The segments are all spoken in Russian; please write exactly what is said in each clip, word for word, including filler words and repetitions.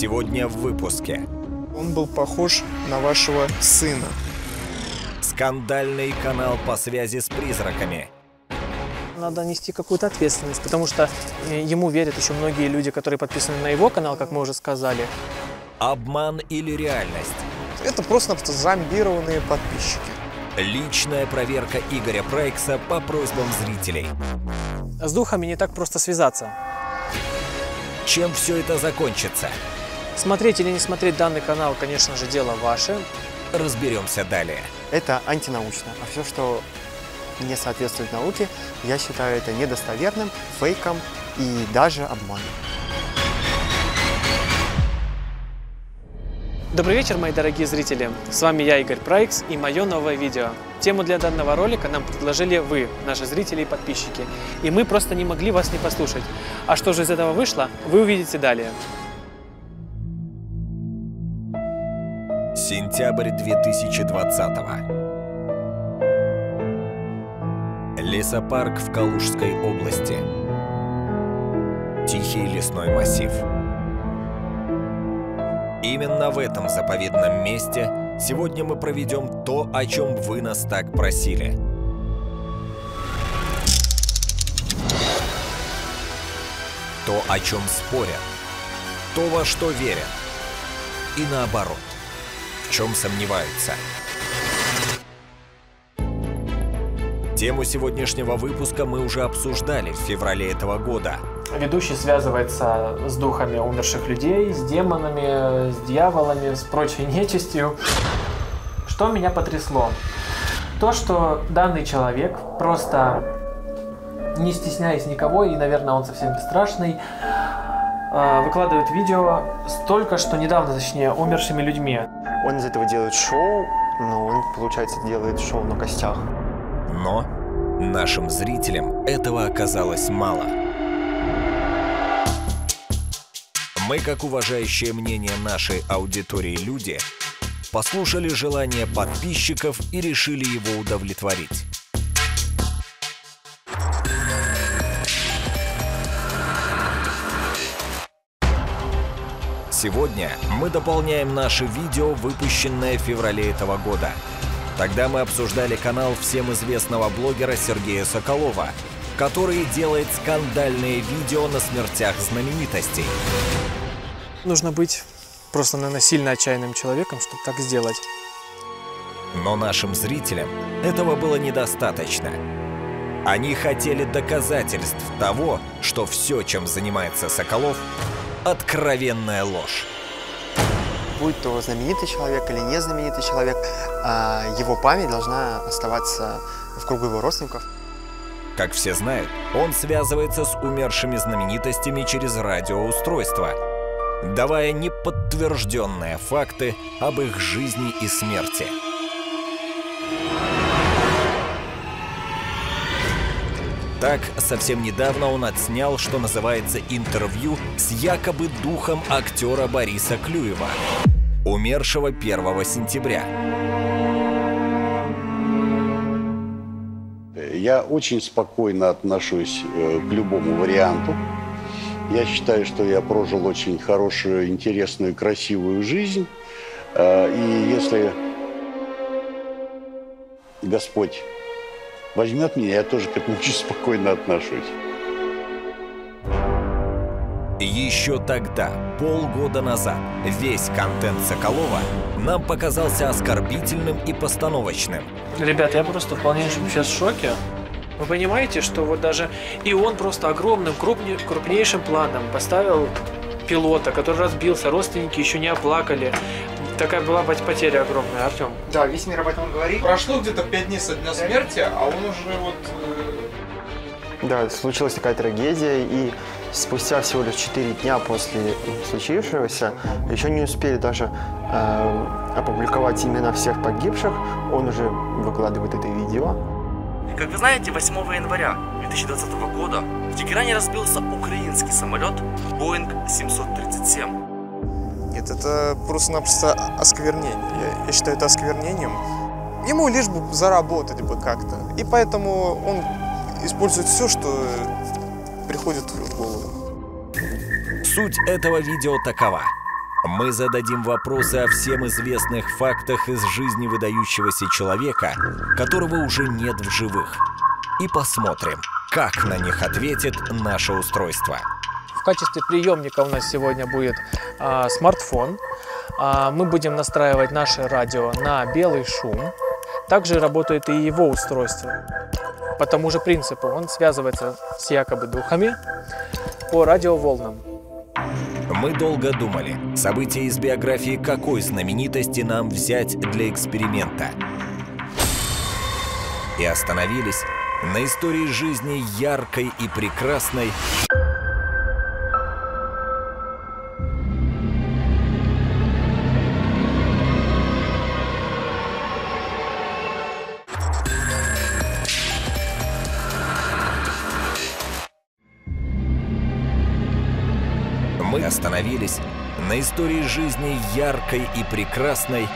Сегодня в выпуске. Он был похож на вашего сына. Скандальный канал по связи с призраками. Надо нести какую-то ответственность, потому что ему верят еще многие люди, которые подписаны на его канал, как мы уже сказали. Обман или реальность? Это просто зомбированные подписчики. Личная проверка Игоря Прайкса по просьбам зрителей. С духами не так просто связаться. Чем все это закончится? Смотреть или не смотреть данный канал, конечно же, дело ваше. Разберемся далее. Это антинаучно, а все, что не соответствует науке, я считаю это недостоверным, фейком и даже обманом. Добрый вечер, мои дорогие зрители! С вами я, Игорь Прайкс, и мое новое видео. Тему для данного ролика нам предложили вы, наши зрители и подписчики, и мы просто не могли вас не послушать. А что же из этого вышло, вы увидите далее. Сентябрь две тысячи двадцатого. Лесопарк в Калужской области. Тихий лесной массив. Именно в этом заповедном месте сегодня мы проведем то, о чем вы нас так просили. То, о чем спорят, то, во что верят, и наоборот, в чем сомневаются. Тему сегодняшнего выпуска мы уже обсуждали в феврале этого года. Ведущий связывается с духами умерших людей, с демонами, с дьяволами, с прочей нечистью. Что меня потрясло? То, что данный человек, просто не стесняясь никого, и, наверное, он совсем бесстрашный, выкладывает видео с только что недавно, точнее, умершими людьми. Он из этого делает шоу, но он, получается, делает шоу на костях. Но нашим зрителям этого оказалось мало. Мы, как уважающие мнение нашей аудитории люди, послушали желание подписчиков и решили его удовлетворить. Сегодня мы дополняем наше видео, выпущенное в феврале этого года. Тогда мы обсуждали канал всем известного блогера Сергея Соколова, который делает скандальные видео на смертях знаменитостей. Нужно быть просто, наверное, сильно отчаянным человеком, чтобы так сделать. Но нашим зрителям этого было недостаточно. Они хотели доказательств того, что все, чем занимается Соколов, откровенная ложь. Будь то знаменитый человек или не знаменитый человек, его память должна оставаться в кругу его родственников. Как все знают, он связывается с умершими знаменитостями через радиоустройство, давая неподтвержденные факты об их жизни и смерти. Так, совсем недавно он отснял, что называется, интервью с якобы духом актера Бориса Клюева, умершего первого сентября. Я очень спокойно отношусь к любому варианту. Я считаю, что я прожил очень хорошую, интересную и красивую жизнь. И если Господь возьмет меня, я тоже к этому очень спокойно отношусь. Еще тогда, полгода назад, весь контент Соколова нам показался оскорбительным и постановочным. Ребят, я просто в полнейшем сейчас в шоке. Вы понимаете, что вот даже и он просто огромным, крупней, крупнейшим планом поставил пилота, который разбился, родственники еще не оплакали. Такая была потеря огромная, Артем. Да, весь мир об этом говорит. Прошло где-то пять дней со дня смерти, а он уже вот... Э... Да, случилась такая трагедия, и спустя всего лишь четыре дня после случившегося еще не успели даже э, опубликовать имена всех погибших, он уже выкладывает это видео. Как вы знаете, восьмого января две тысячи двадцатого года в Тегеране разбился украинский самолет Boeing семьсот тридцать семь. Нет, это просто-напросто осквернение. Я, я считаю это осквернением. Ему лишь бы заработать бы как-то. И поэтому он использует все, что приходит в голову. Суть этого видео такова. мы зададим вопросы о всем известных фактах из жизни выдающегося человека, которого уже нет в живых, и посмотрим, как на них ответит наше устройство. В качестве приемника у нас сегодня будет а, смартфон. А, мы будем настраивать наше радио на белый шум. Также работает и его устройство. По тому же принципу он связывается с якобы духами по радиоволнам. Мы долго думали, события из биографии какой знаменитости нам взять для эксперимента. И остановились на истории жизни яркой и прекрасной остановились на истории жизни яркой и прекрасной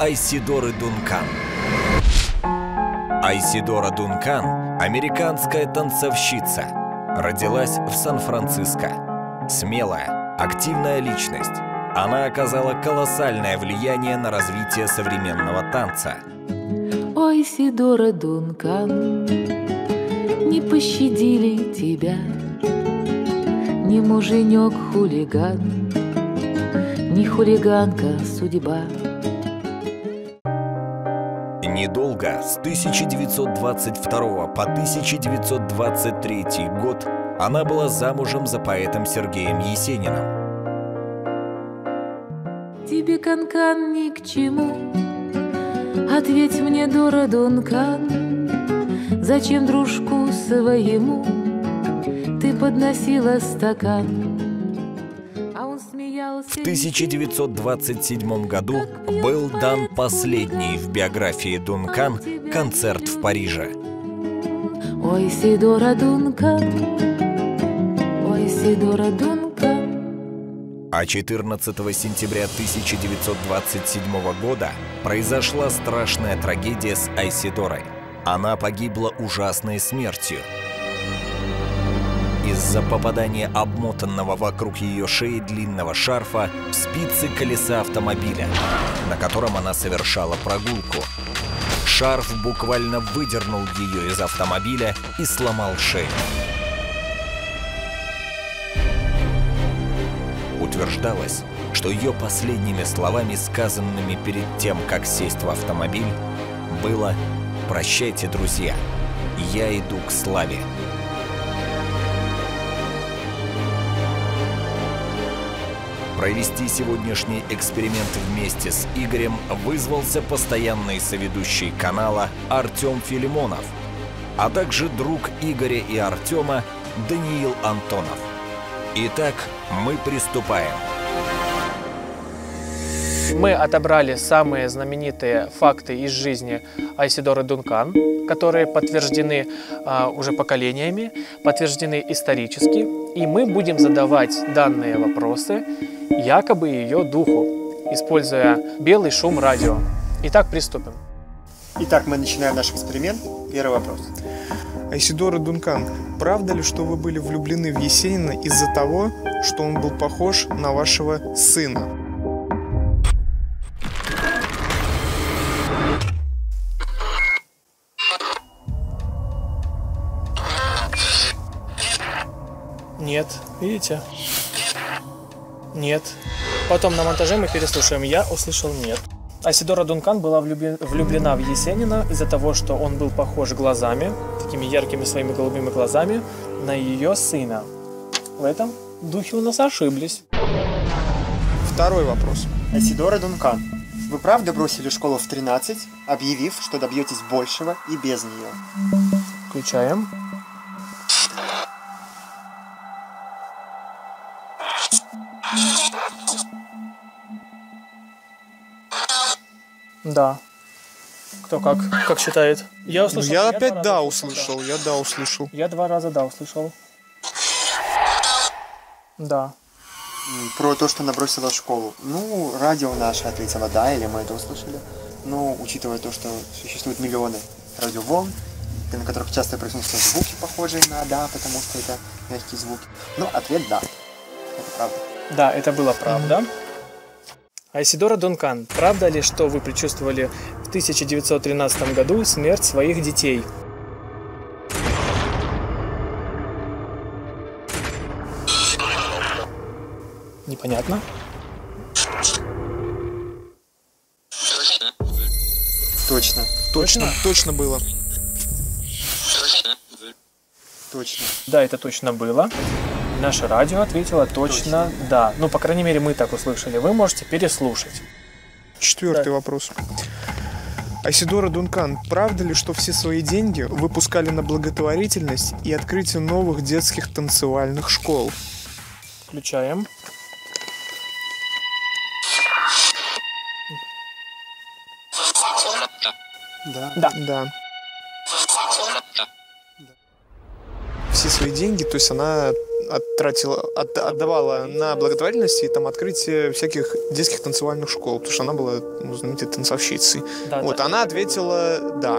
Айседоры Дункан. Айседора Дункан – американская танцовщица. Родилась в Сан-Франциско. Смелая, активная личность. Она оказала колоссальное влияние на развитие современного танца. Айседора Дункан, не пощадили тебя ни муженек-хулиган, ни хулиганка судьба. Недолго, с тысяча девятьсот двадцать второго по тысяча девятьсот двадцать третий год, она была замужем за поэтом Сергеем Есениным. Тебе канкан ни к чему, ответь мне, дура Дункан, зачем дружку своему ты подносила стакан? А он смеялся. В тысяча девятьсот двадцать седьмом году был дан последний в биографии Дункан концерт в Париже. Ой, Сидора Дункан, ой, Сидора Дункан. А четырнадцатого сентября тысяча девятьсот двадцать седьмого года произошла страшная трагедия с Айседорой. Она погибла ужасной смертью из-за попадания обмотанного вокруг ее шеи длинного шарфа в спицы колеса автомобиля, на котором она совершала прогулку. Шарф буквально выдернул ее из автомобиля и сломал шею. Утверждалось, что ее последними словами, сказанными перед тем, как сесть в автомобиль, было: «Прощайте, друзья, я иду к славе». Провести сегодняшний эксперимент вместе с Игорем вызвался постоянный соведущий канала Артем Филимонов, а также друг Игоря и Артема Даниил Антонов. Итак, мы приступаем. Мы отобрали самые знаменитые факты из жизни Айседоры Дункан, которые подтверждены а, уже поколениями, подтверждены исторически, и мы будем задавать данные вопросы якобы ее духу, используя белый шум радио. Итак, приступим. Итак, мы начинаем наш эксперимент. Первый вопрос. Айседора Дункан, правда ли, что вы были влюблены в Есенина из-за того, что он был похож на вашего сына? Нет. Видите? Нет. Потом на монтаже мы переслушаем. Я услышал нет. Айседора Дункан была влюблена в Есенина из-за того, что он был похож глазами, такими яркими своими голубыми глазами, на ее сына. В этом духе у нас ошиблись. Второй вопрос. Айседора Дункан, вы правда бросили школу в тринадцать, объявив, что добьетесь большего и без нее? Включаем. Да. Кто как? Как считает? Я услышал. Я, я опять да услышал. услышал. Я да услышал. Я два раза да услышал. Да. Про то, что набросила школу. Ну, радио наше ответило да, или мы это услышали. Но учитывая то, что существуют миллионы радиоволн, на которых часто присутствуют звуки, похожие на да, потому что это мягкие звуки. Ну, ответ да. Это правда. Да, это было правда. Айседора Дункан. Правда ли, что вы предчувствовали в тысяча девятьсот тринадцатом году смерть своих детей? Непонятно. Точно. Точно. Точно было. Точно. Да, это точно было. Наше радио ответило точно, точно да. Ну, по крайней мере, мы так услышали. Вы можете переслушать. Четвертый да. вопрос. Айседора Дункан, правда ли, что все свои деньги выпускали на благотворительность и открытие новых детских танцевальных школ? Включаем. Да. Да. Да. Все свои деньги, то есть она оттратила, от, отдавала на благотворительность и там открытие всяких детских танцевальных школ, потому что она была, ну, знаменитой танцовщицей. Да, вот, да. Она ответила «да».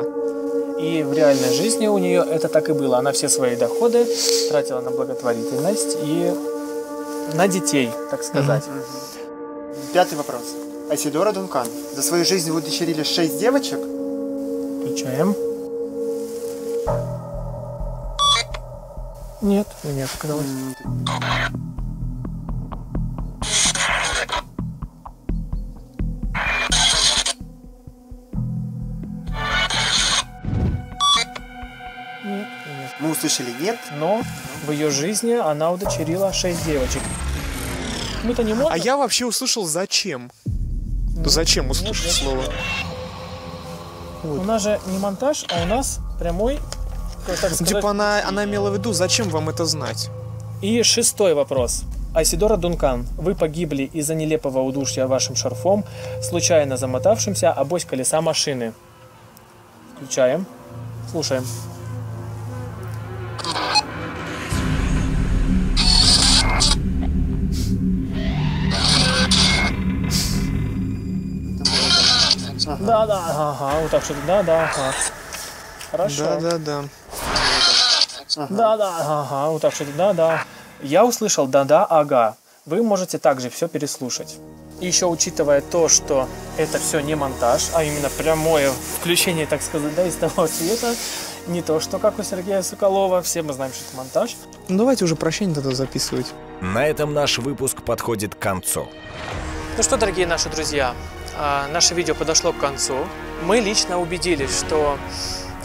И в реальной жизни у нее это так и было. Она все свои доходы тратила на благотворительность и на детей, так сказать. Mm-hmm. Пятый вопрос. Айседора Дункан. За свою жизнь вы удочерили шесть девочек? Включаем. Нет, мне показалось. Нет, нет. Мы услышали нет, но в ее жизни она удочерила шесть девочек. Мы-то не можем. А я вообще услышал зачем? Нет, зачем услышал нет, слово? Нет. Вот. У нас же не монтаж, а у нас прямой. Так сказать... Типа она, она имела в виду, зачем вам это знать? И шестой вопрос. Айседора Дункан, вы погибли из-за нелепого удушья вашим шарфом, случайно замотавшимся обось колеса машины. Включаем. Слушаем. Да-да. Ага, вот так что-то. Да-да, ага. Хорошо. Да-да-да. Да-да, ага, вот так что-то. Да-да. Я услышал «да-да, ага». Вы можете также все переслушать. И еще учитывая то, что это все не монтаж, а именно прямое включение, так сказать, да, из того цвета, не то, что как у Сергея Соколова. Все мы знаем, что это монтаж. Ну, давайте уже прощение тогда записывать. На этом наш выпуск подходит к концу. Ну что, дорогие наши друзья, наше видео подошло к концу. Мы лично убедились, что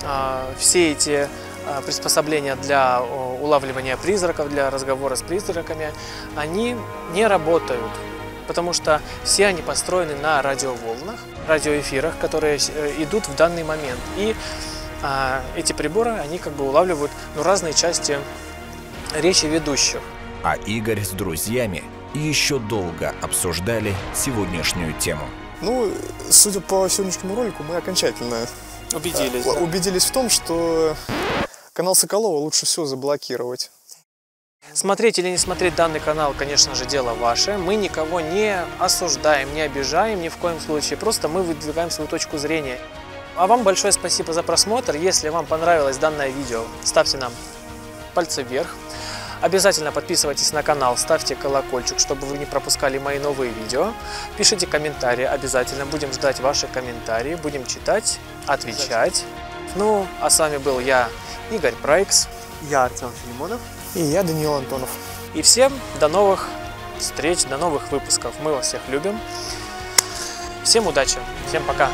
э, все эти э, приспособления для э, улавливания призраков, для разговора с призраками, они не работают, потому что все они построены на радиоволнах, радиоэфирах, которые э, идут в данный момент. И э, эти приборы, они как бы улавливают, ну, разные части речи ведущих. А Игорь с друзьями еще долго обсуждали сегодняшнюю тему. Ну, судя по сегодняшнему ролику, мы окончательно убедились, да, да. убедились в том, что канал Соколова лучше всего заблокировать. Смотреть или не смотреть данный канал, конечно же, дело ваше. Мы никого не осуждаем, не обижаем ни в коем случае. Просто мы выдвигаем свою точку зрения. А вам большое спасибо за просмотр. Если вам понравилось данное видео, ставьте нам пальцы вверх. Обязательно подписывайтесь на канал, ставьте колокольчик, чтобы вы не пропускали мои новые видео. Пишите комментарии, обязательно будем ждать ваши комментарии, будем читать, отвечать. Ну, а с вами был я, Игорь Прайкс. Я Артем Филимонов. И я Даниил Антонов. И всем до новых встреч, до новых выпусков. Мы вас всех любим. Всем удачи, всем пока.